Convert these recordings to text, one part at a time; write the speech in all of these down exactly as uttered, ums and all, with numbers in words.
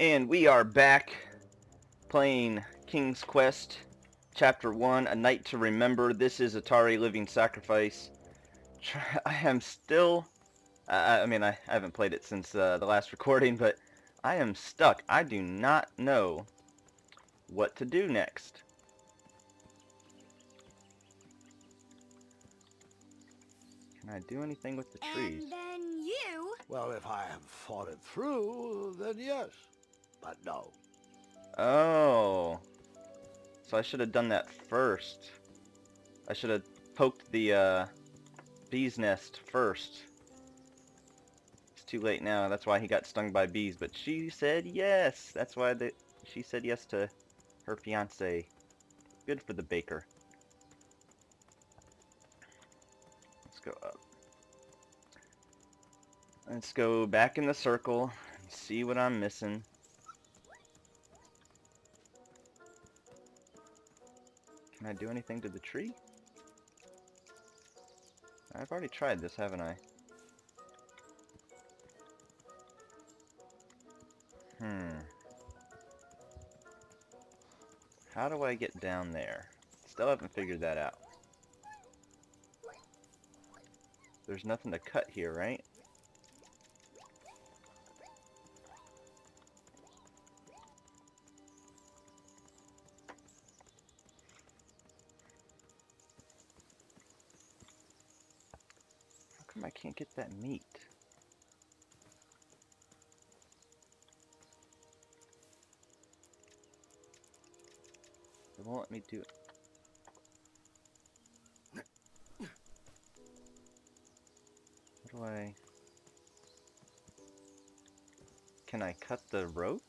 And we are back playing King's Quest Chapter one, A Night to Remember. This is Atari Living Sacrifice. I am still, I, I mean I haven't played it since uh, the last recording, but I am stuck. I do not know what to do next. Can I do anything with the trees? And then you... Well, if I have thought it through, then yes. But no. Oh. So I should have done that first. I should have poked the uh, bee's nest first. It's too late now. That's why he got stung by bees. But she said yes. That's why the, she said yes to her fiancé. Good for the baker. Let's go up. Let's go back in the circle and see what I'm missing. Can I do anything to the tree? I've already tried this, haven't I? Hmm. How do I get down there? Still haven't figured that out. There's nothing to cut here, right? I can't get that meat. They won't let me do it. How do I... Can I cut the rope?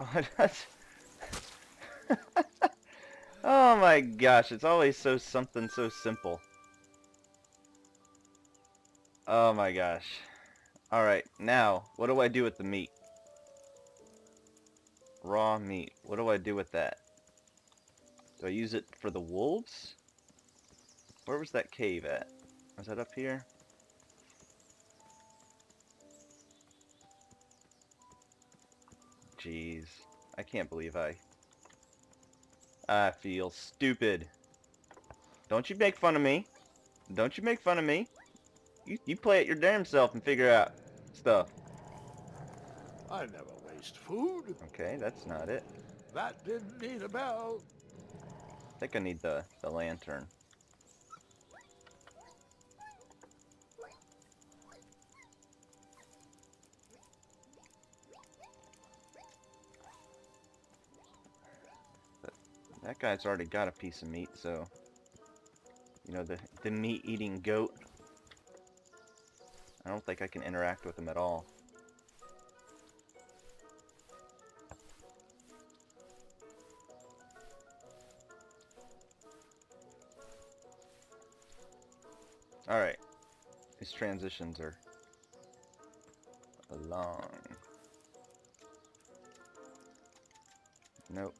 Oh, that's... Oh my gosh, it's always so something so simple. Oh my gosh. Alright, now, what do I do with the meat? Raw meat. What do I do with that? Do I use it for the wolves? Where was that cave at? Was that up here? Jeez. I can't believe I... I feel stupid. Don't you make fun of me. Don't you make fun of me. You, you play it your damn self and figure out stuff. I never waste food. Okay, that's not it. That didn't need a bell. I think I need the, the lantern. That guy's already got a piece of meat, so... You know, the, the meat-eating goat. I don't think I can interact with him at all. Alright. These transitions are... long. Nope.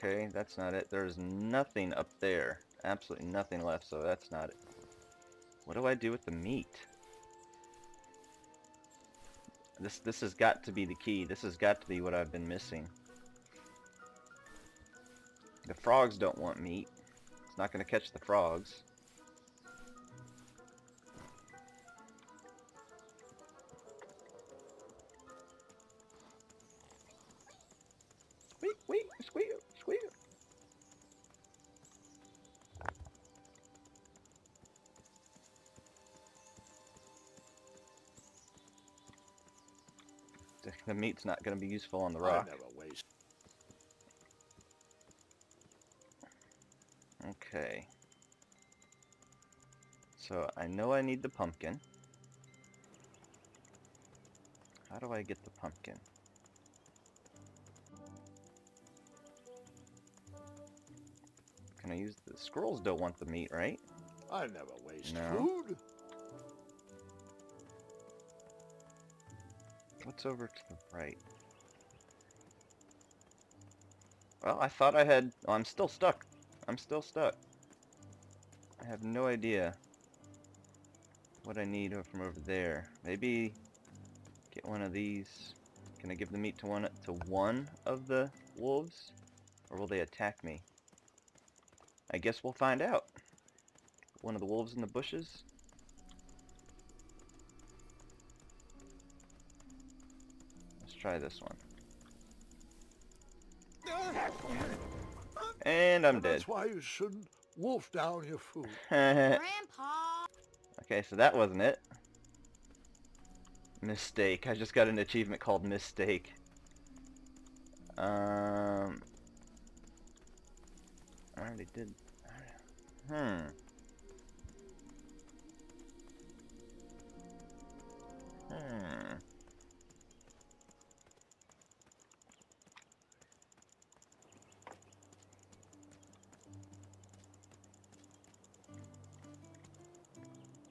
Okay, that's not it. There's nothing up there. Absolutely nothing left, so that's not it. What do I do with the meat? This this has got to be the key. This has got to be what I've been missing. The frogs don't want meat. It's not going to catch the frogs. The meat's not going to be useful on the rock. I never waste. Okay. So I know I need the pumpkin. How do I get the pumpkin? Can I use the squirrels? Don't want the meat, right? I never waste no. food. What's over to the right? Well, I thought I had... Oh, I'm still stuck. I'm still stuck. I have no idea what I need from over there. Maybe Get one of these. Can I give the meat to one to one of the wolves? Or will they attack me? I guess we'll find out. One of the wolves in the bushes. Let's try this one. And I'm dead. That's why you shouldn't wolf down your food. Grandpa! Okay, so that wasn't it. Mistake. I just got an achievement called Mistake. Um... I already did... Hmm... Hmm...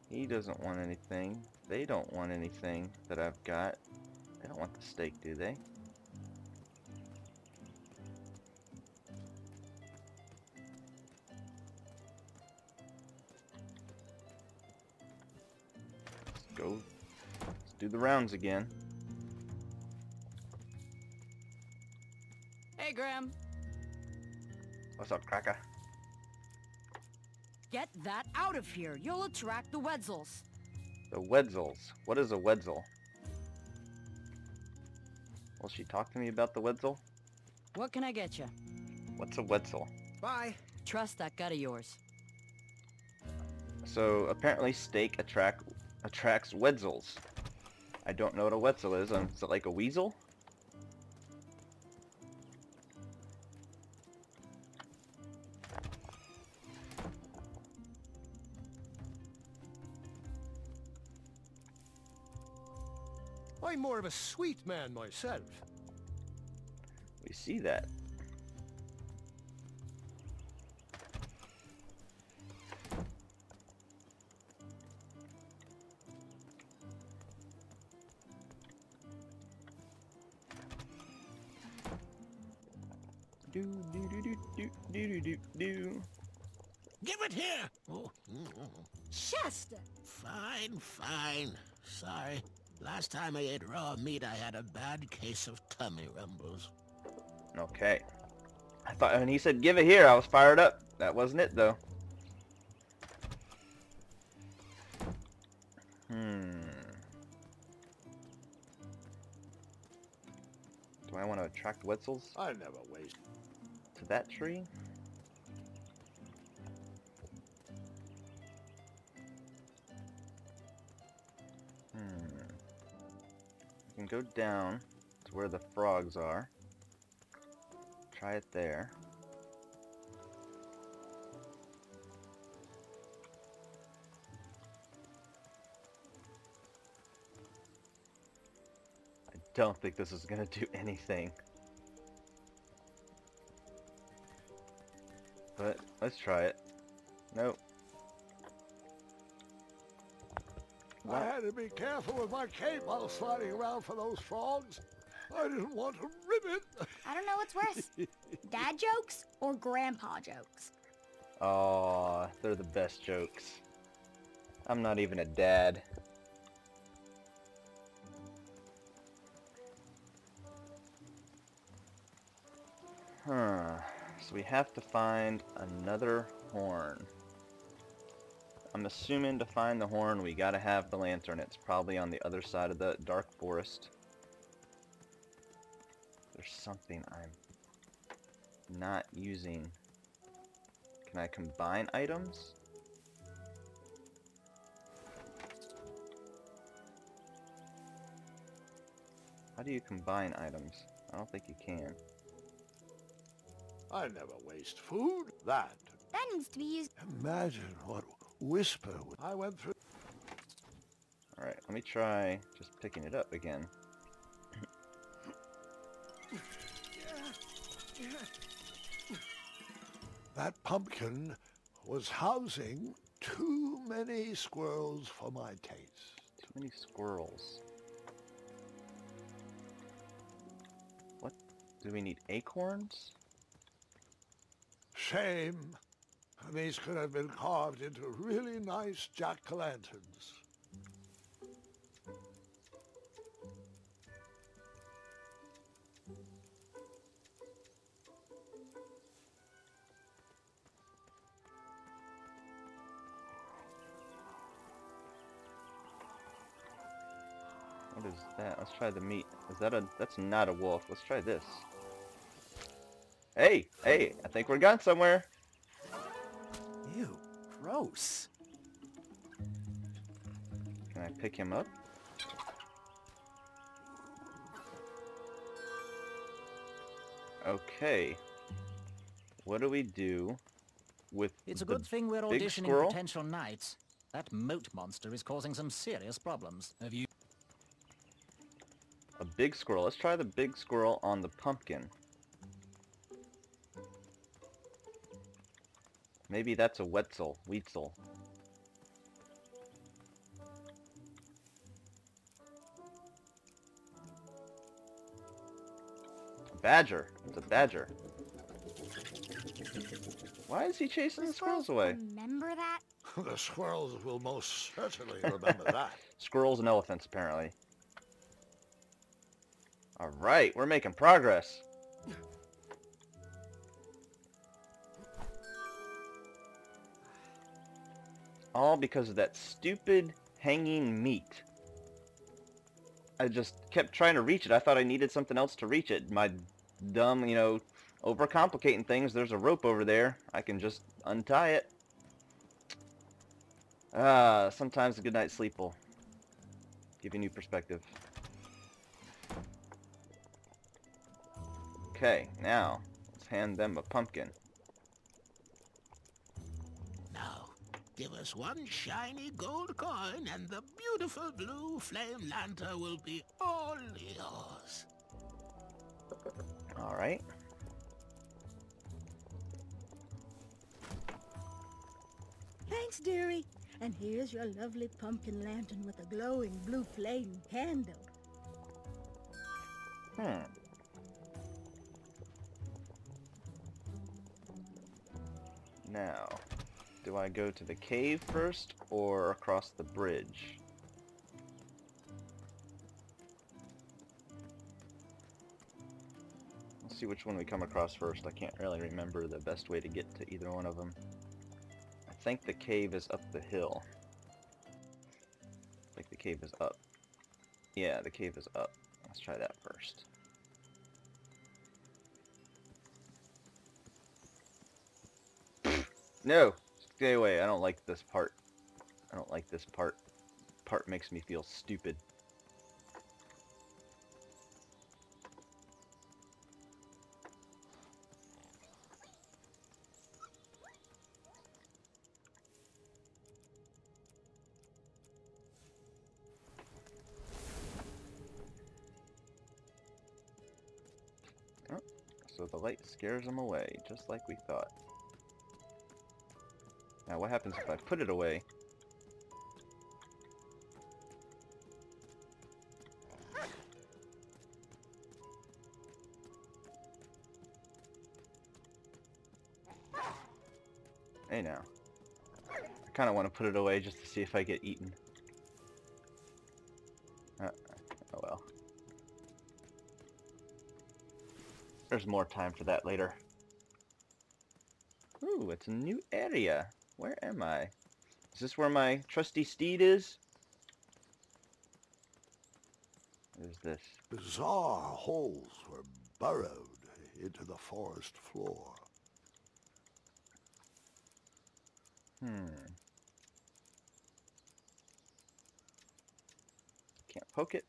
He doesn't want anything. They don't want anything that I've got. They don't want the steak, do they? Let's go. Let's do the rounds again. Hey, Graham. What's up, Cracker? Get that out of here. You'll attract the Wetzels. The Wetzels. What is a Wetzel? Will she talk to me about the Wetzel? What can I get you? What's a Wetzel? Bye. Trust that gut of yours. So apparently steak attract attracts Wetzels. I don't know what a Wetzel is. Um, is it like a weasel? I'm more of a sweet man myself. We see that. Do do do do do do do do. Give it here. Oh. Chester. Fine, fine. Sorry. Last time I ate raw meat, I had a bad case of tummy rumbles. Okay. I thought when he said, give it here, I was fired up. That wasn't it, though. Hmm. Do I want to attract Wetzels? I never waste. To that tree? Go down to where the frogs are. Try it there. I don't think this is gonna do anything. But let's try it. Nope. What? I had to be careful with my cape while sliding around for those frogs. I didn't want to rip it. I don't know what's worse, dad jokes or grandpa jokes. Oh, they're the best jokes. I'm not even a dad. Huh. So we have to find another horn. I'm assuming to find the horn, we gotta have the lantern. It's probably on the other side of the dark forest. There's something I'm not using. Can I combine items? How do you combine items? I don't think you can. I never waste food. That. That needs to be used. Imagine what... Whisper. I went through. Alright, let me try just picking it up again. That pumpkin was housing too many squirrels for my taste. Too many squirrels. What? Do we need acorns? Shame. These could have been carved into really nice jack-o'-lanterns. What is that? Let's try the meat. Is that a... That's not a wolf. Let's try this. Hey! Hey! I think we're gone somewhere! Ew. Gross. Can I pick him up? Okay. What do we do with It's a good thing we're auditioning squirrel? potential knights. That moat monster is causing some serious problems. Have you... A big squirrel. Let's try the big squirrel on the pumpkin. Maybe that's a Wetzel. Weetzel. Badger. It's a badger. Why is he chasing the, the squirrels away? Remember that? The squirrels will most certainly remember that. Squirrels and elephants, apparently. Alright, we're making progress. All because of that stupid hanging meat. I just kept trying to reach it. I thought I needed something else to reach it. My dumb, you know, overcomplicating things. There's a rope over there. I can just untie it. Ah, sometimes a good night's sleep will give you new perspective. Okay, now let's hand them a pumpkin. Now, give us one shiny gold coin and the beautiful blue flame lantern will be all yours. All right. Thanks, dearie. And here's your lovely pumpkin lantern with a glowing blue flame candle. Hmm. Now, do I go to the cave first or across the bridge? Let's see which one we come across first. I can't really remember the best way to get to either one of them. I think the cave is up the hill. I think the cave is up. Yeah, the cave is up. Let's try that first. No! Stay away. I don't like this part. I don't like this part. Part makes me feel stupid. So the light scares them away, just like we thought. Now what happens if I put it away? Hey now. I kind of want to put it away just to see if I get eaten. Uh, oh well. There's more time for that later. Ooh, it's a new area. Where am I? Is this where my trusty steed is? What is this? Bizarre holes were burrowed into the forest floor. Hmm. Can't poke it.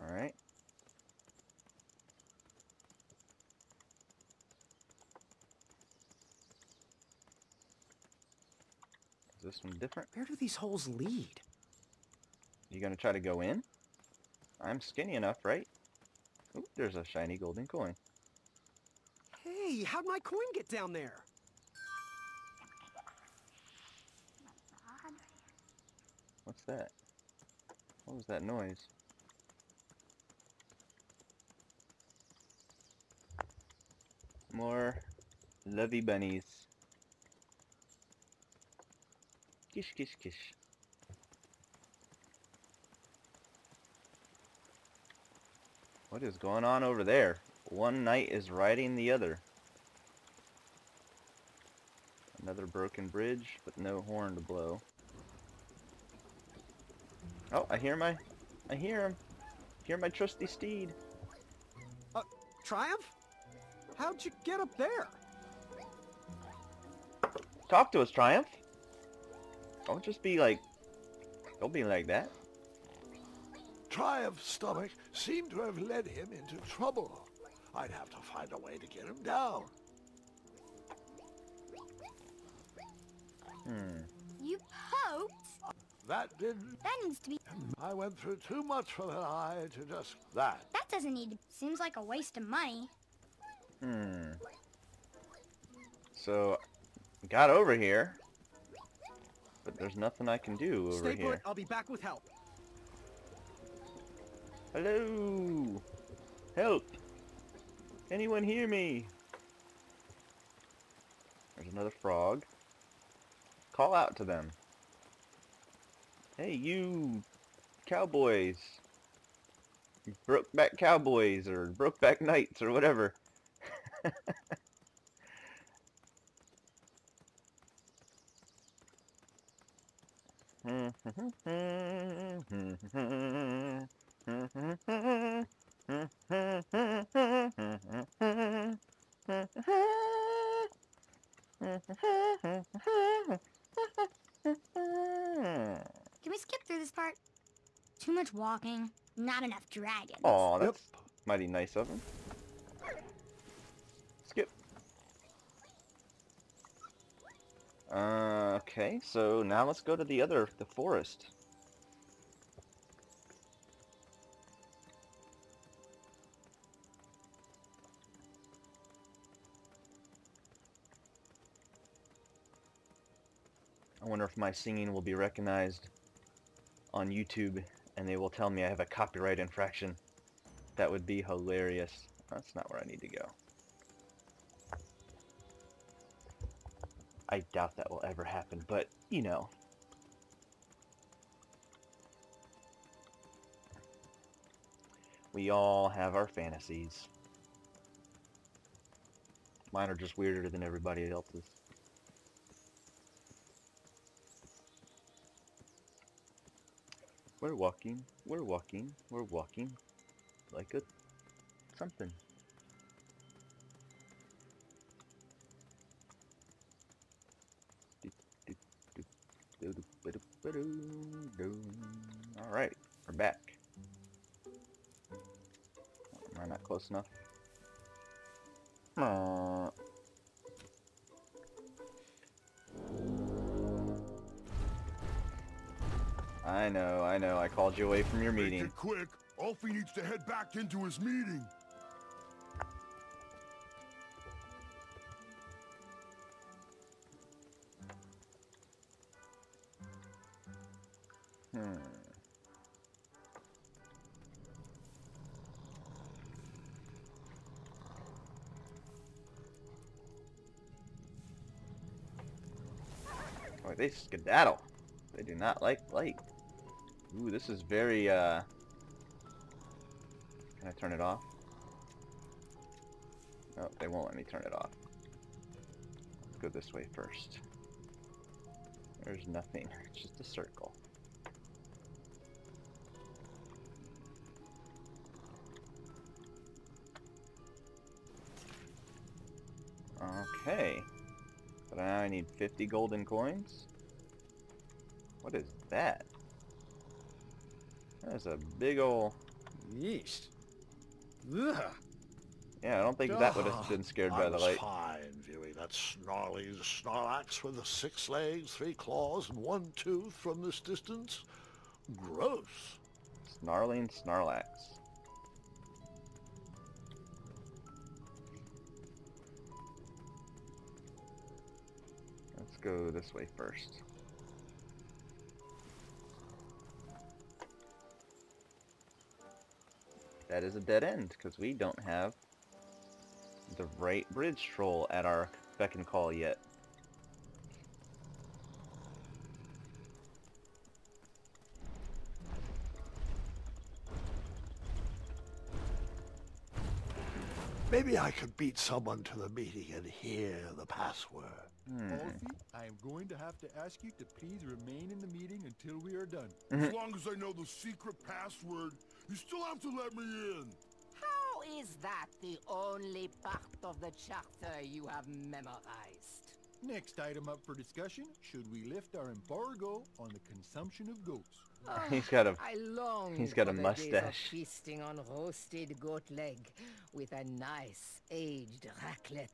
Alright. Is this one different? Where do these holes lead? You gonna try to go in? I'm skinny enough, right? Ooh, there's a shiny golden coin. Hey, how'd my coin get down there? What's that? What was that noise? More lovey bunnies. Kish, kish, kish. What is going on over there? One knight is riding the other. Another broken bridge, but no horn to blow. Oh, I hear my... I hear him. Hear my trusty steed. Uh, Triumph? How'd you get up there? Talk to us, Triumph. Don't just be like... Don't be like that. Triumph's stomach seemed to have led him into trouble. I'd have to find a way to get him down. Hmm. You poked? That didn't... That needs to be... I went through too much for an eye to just that. That doesn't need to... Seems like a waste of money. Hmm. So... Got over here, but there's nothing I can do over here. Stay put. I'll be back with help. Hello, help! Anyone hear me? There's another frog. Call out to them. Hey, you cowboys, you brokeback cowboys or brokeback knights or whatever. Walking, not enough dragons. Oh, that's yep. mighty nice of him. Skip. Uh, okay, so now let's go to the other, the forest. I wonder if my singing will be recognized on YouTube. And they will tell me I have a copyright infraction. That would be hilarious. That's not where I need to go. I doubt that will ever happen, but, you know. We all have our fantasies. Mine are just weirder than everybody else's. We're walking, we're walking, we're walking like a something. Alright, we're back. Am I not close enough? Aww. I know, I know, I called you away from your meeting. Make it quick. Alfie needs to head back into his meeting. Hmm. Oh, they skedaddle. They do not like light. Ooh, this is very, uh... Can I turn it off? Oh, they won't let me turn it off. Let's go this way first. There's nothing. It's just a circle. Okay. But now I need fifty golden coins. What is that? That's a big ol' yeast. Ugh. Yeah, I don't think that would have been scared uh, by the light. I was fine viewing that snarly Snorlax with the six legs, three claws, and one tooth from this distance. Gross. Snarling Snorlax. Let's go this way first. That is a dead end, because we don't have the right bridge troll at our beck and call yet. Maybe I could beat someone to the meeting and hear the password. Hmm. Alfie, I am going to have to ask you to please remain in the meeting until we are done. As long as I know the secret password, you still have to let me in. How is that the only part of the charter you have memorized? Next item up for discussion, should we lift our embargo on the consumption of goats? Oh, he's got a I long he's got a mustache. Feasting on roasted goat leg with a nice aged raclette.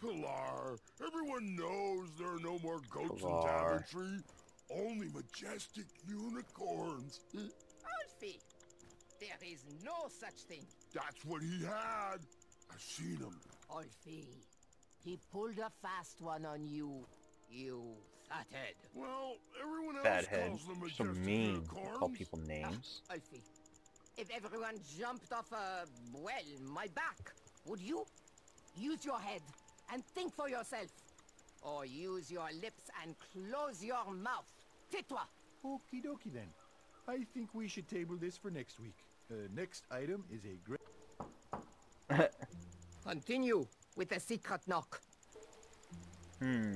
Pilar, everyone knows there are no more goats Pilar. in Daventry. Only majestic unicorns. Alfie, there is no such thing. That's what he had. I've seen him. Alfie, he pulled a fast one on you, you fathead. Well, everyone else fathead. calls them majestic so mean. Unicorns. Call people names. Uh, Alfie, if everyone jumped off a well, my back, would you? Use your head and think for yourself, or use your lips and close your mouth. Tais-toi. Okie dokie then. I think we should table this for next week. Uh, next item is a great. Continue with a secret knock. Hmm.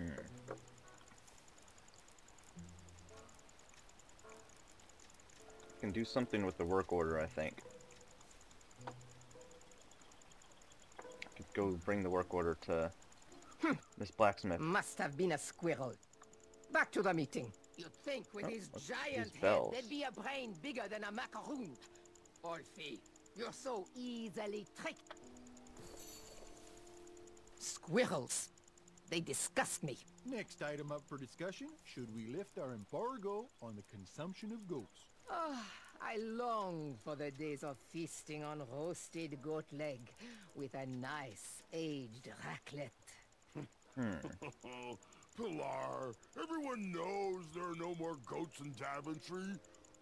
Can do something with the work order, I think. Go bring the work order to hm. Miss Blacksmith. Must have been a squirrel. Back to the meeting. You'd think with oh, his giant head there'd be a brain bigger than a macaroon. Alfie, you're so easily tricked. Squirrels. They disgust me. Next item up for discussion, should we lift our embargo on the consumption of goats? Oh, I long for the days of feasting on roasted goat leg with a nice aged raclette. Hmm. Pilar, everyone knows there are no more goats in Daventry.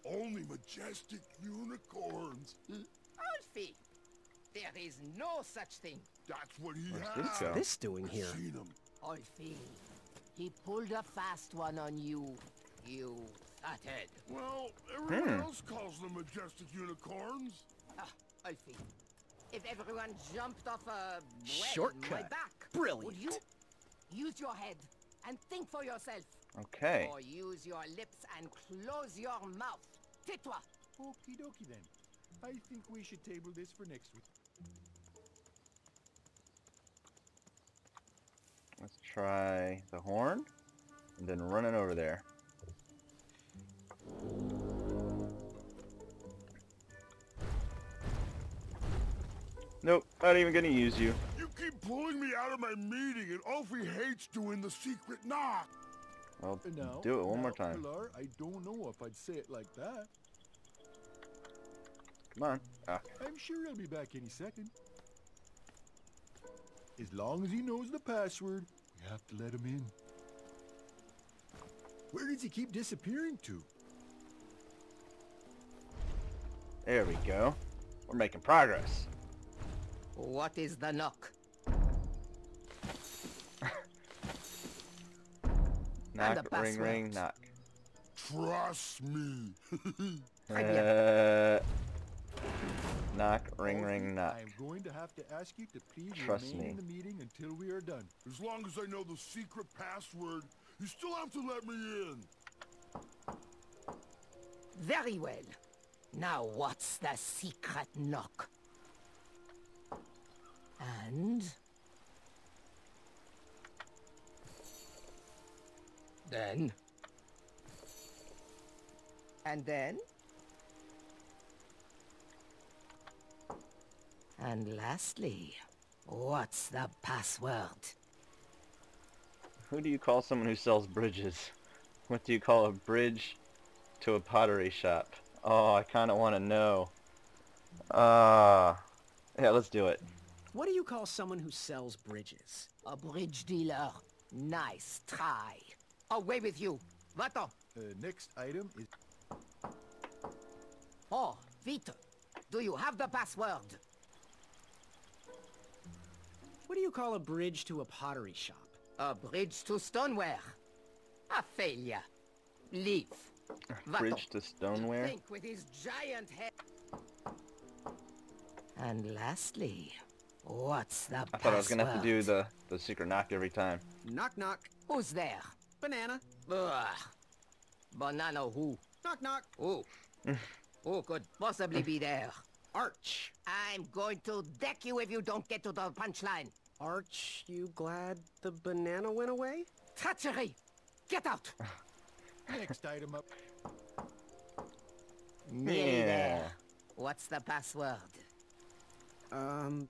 Only majestic unicorns. Alfie, there is no such thing. That's what he had. What's this, this doing here? I've seen him. Alfie, he pulled a fast one on you. You fathead. Well, everyone hmm. else calls them majestic unicorns. Ah, Alfie. If everyone jumped off a shortcut, my back, brilliant. Would you use your head and think for yourself? Okay. Or use your lips and close your mouth. Tais-toi. Okie dokie then. I think we should table this for next week. Let's try the horn, and then run it over there. Nope, not even gonna use you. You keep pulling me out of my meeting, and Alfie hates doing the secret knock. Well, now, do it one now, more time. Pilar, I don't know if I'd say it like that. Come on. Ah. I'm sure he'll be back any second. As long as he knows the password, we have to let him in. Where does he keep disappearing to? There we go. We're making progress. What is the knock? Knock, ring, ring, knock. Trust me. uh, knock, ring, ring, knock. I'm going to have to ask you to please Trust remain me. in the meeting until we are done. As long as I know the secret password, you still have to let me in. Very well. Now what's the secret knock? And then and then and lastly, what's the password? Who do you call someone who sells bridges? What do you call a bridge to a pottery shop? Oh, I kind of want to know. Ah, uh, yeah, let's do it. What do you call someone who sells bridges? A bridge dealer. Nice try. Away with you. Vato. The next item is... Oh, Vito. Do you have the password? What do you call a bridge to a pottery shop? A bridge to stoneware. A failure. Leave. A bridge to stoneware? Think with his giant head. And lastly... What's the I password? Thought I was gonna have to do the the secret knock every time. Knock knock. Who's there? Banana. Ugh. Banana who? Knock knock. Who? Who could possibly be there? Arch. I'm going to deck you if you don't get to the punchline. Arch, you glad the banana went away? Treachery! Get out! Next item up. Nearly yeah. there. What's the password? Um,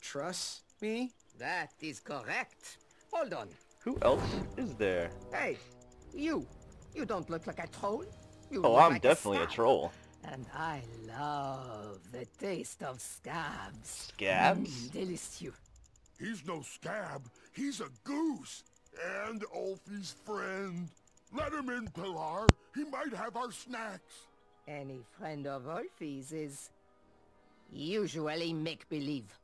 trust me? That is correct. Hold on. Who else is there? Hey, you. You don't look like a troll. You oh, I'm like definitely a, a troll. And I love the taste of scabs. Scabs? Mm, delicious. He's no scab. He's a goose. And Ulfie's friend. Let him in, Pilar. He might have our snacks. Any friend of Ulfie's is usually make-believe.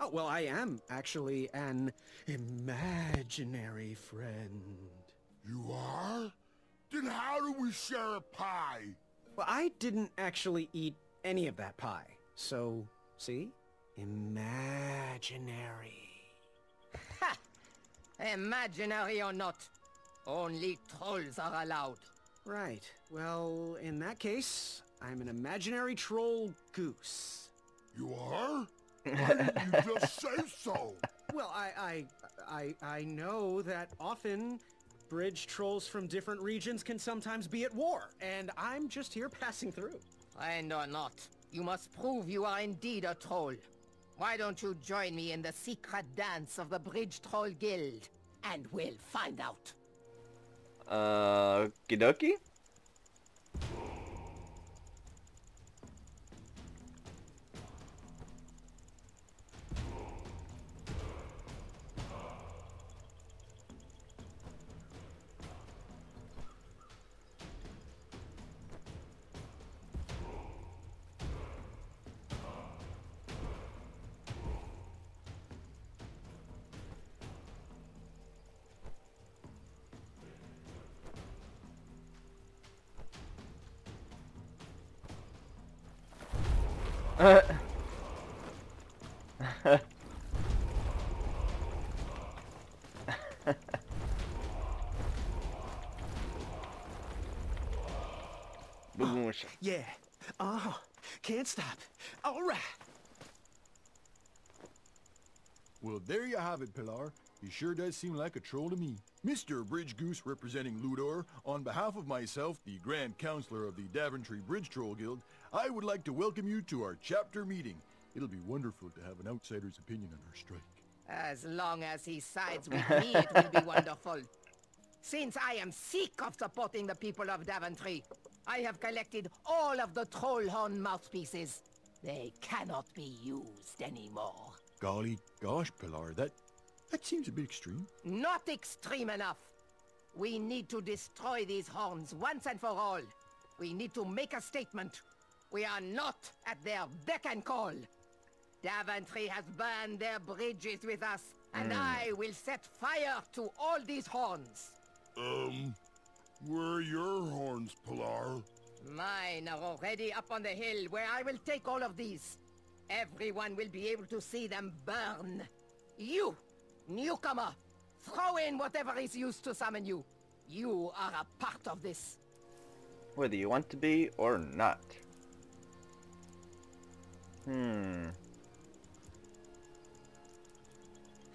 Oh, well, I am actually an imaginary friend. You are? Then how do we share a pie? Well, I didn't actually eat any of that pie. So, see? Imaginary. Ha! Imaginary or not, only trolls are allowed. Right. Well, in that case, I'm an imaginary troll goose. You are? Why didn't you just say so? Well, I, I, I, I know that often bridge trolls from different regions can sometimes be at war, and I'm just here passing through. Friend or not, you must prove you are indeed a troll. Why don't you join me in the secret dance of the Bridge Troll Guild, and we'll find out. Uh, okie dokie? Uh. Oh, yeah. Oh, can't stop. All right. Well, there you have it, Pilar. He sure does seem like a troll to me. Mister Bridge Goose representing Ludor, on behalf of myself, the Grand Counselor of the Daventry Bridge Troll Guild, I would like to welcome you to our chapter meeting. It'll be wonderful to have an outsider's opinion on our strike. As long as he sides with me, it will be wonderful. Since I am sick of supporting the people of Daventry, I have collected all of the troll horn mouthpieces. They cannot be used anymore. Golly gosh, Pilar, that... That seems a bit extreme. Not extreme enough. We need to destroy these horns once and for all. We need to make a statement. We are not at their beck and call. Daventry has burned their bridges with us, and mm. I will set fire to all these horns. Um, where are your horns, Pilar? Mine are already up on the hill, where I will take all of these. Everyone will be able to see them burn. You! Newcomer, throw in whatever is used to summon you. You are a part of this. Whether you want to be or not. Hmm.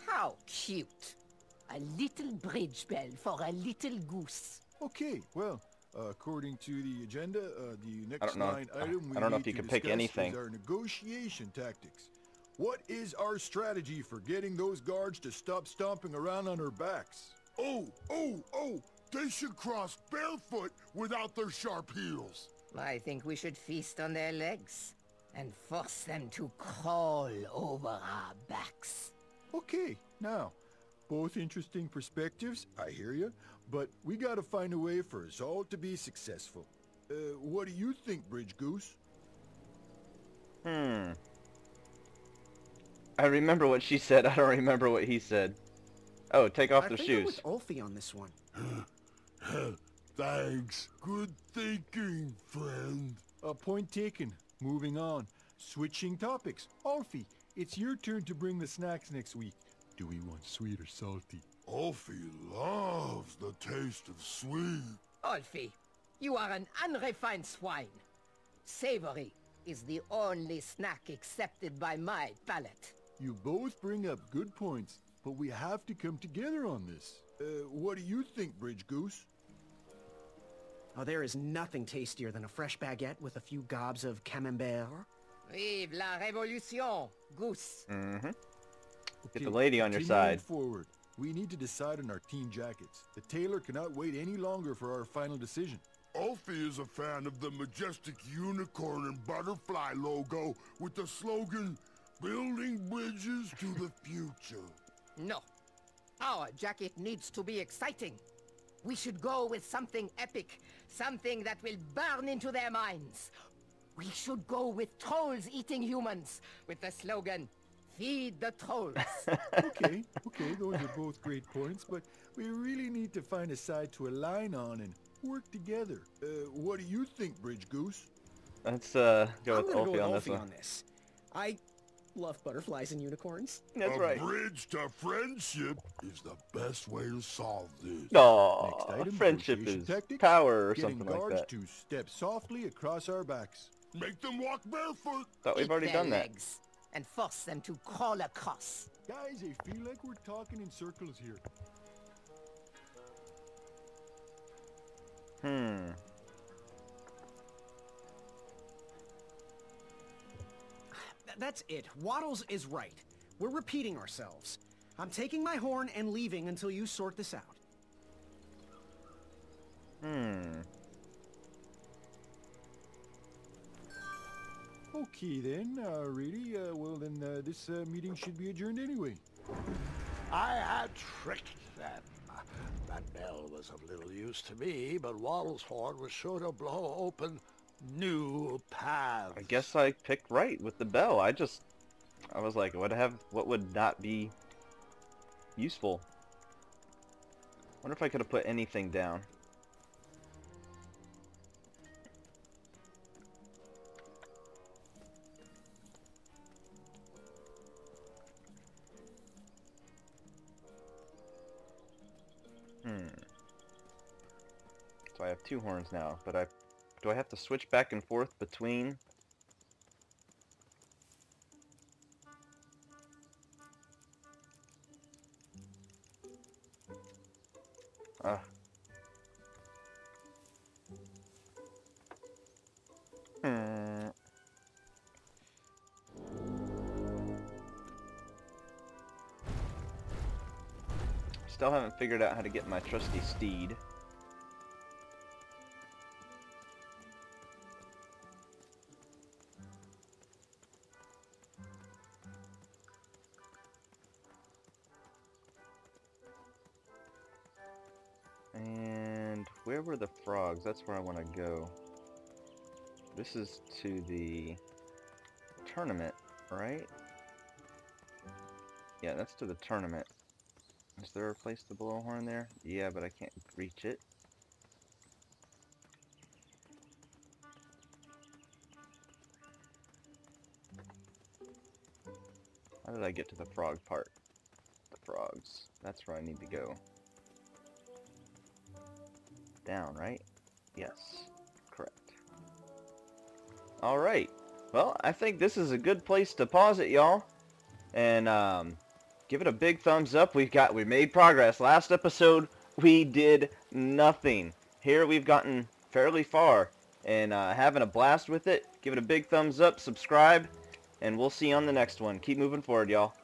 How cute. A little bridge bell for a little goose. Okay, well, uh, according to the agenda, uh, the next line item we I don't know if you can pick anything. Our negotiation tactics. What is our strategy for getting those guards to stop stomping around on our backs? Oh, oh, oh! They should cross barefoot without their sharp heels! I think we should feast on their legs and force them to crawl over our backs. Okay, now, both interesting perspectives, I hear you, but we gotta find a way for us all to be successful. Uh, what do you think, Bridge Goose? Hmm... I remember what she said. I don't remember what he said. Oh, take off their shoes. I think it was Ulfie on this one. Thanks. Good thinking, friend. A point taken. Moving on. Switching topics. Alfie, it's your turn to bring the snacks next week. Do we want sweet or salty? Alfie loves the taste of sweet. Alfie, you are an unrefined swine. Savory is the only snack accepted by my palate. You both bring up good points, but we have to come together on this. Uh, what do you think, Bridge Goose? Oh, there is nothing tastier than a fresh baguette with a few gobs of camembert. Vive la révolution, Goose. Mm-hmm. Okay, get the lady on your side. Forward. We need to decide on our team jackets. The tailor cannot wait any longer for our final decision. Alfie is a fan of the majestic unicorn and butterfly logo with the slogan, building bridges to the future. No. Our jacket needs to be exciting. We should go with something epic, something that will burn into their minds. We should go with trolls eating humans, with the slogan, feed the trolls. Okay, okay, those are both great points, but we really need to find a side to align on and work together. Uh, what do you think, Bridge Goose? Let's uh, go I'm with Alfie on, on, on this. I love butterflies and unicorns. That's a right. A bridge to friendship is the best way to solve this. Aww, next item, friendship is tactics, power or something like that. To step softly across our backs. Make them walk barefoot. Thought we've Eat already done legs that. And force them to crawl across. Guys, I feel like we're talking in circles here. Hmm. That's it. Waddles is right. We're repeating ourselves. I'm taking my horn and leaving until you sort this out. Hmm. Okay then, uh, really, uh, well then uh, this uh, meeting should be adjourned anyway. I had tricked them. That bell was of little use to me, but Waddle's horn was sure to blow open new paths. I guess I picked right with the bell. I just, I was like, what have, what would not be useful? I wonder if I could have put anything down. So I have two horns now, but I do I have to switch back and forth between? Ah. Hmm. Still haven't figured out how to get my trusty steed. The frogs, that's where I want to go. This is to the tournament, right? Yeah, that's to the tournament. Is there a place to blow a horn there? Yeah, but I can't reach it. How did I get to the frog part? The frogs. That's where I need to go. Down, right? Yes, correct. All right, well, I think this is a good place to pause it, y'all, and um, give it a big thumbs up. We've got, we made progress. Last episode we did nothing. Here we've gotten fairly far, and uh, having a blast with it. Give it a big thumbs up, subscribe, and we'll see you on the next one. Keep moving forward, y'all.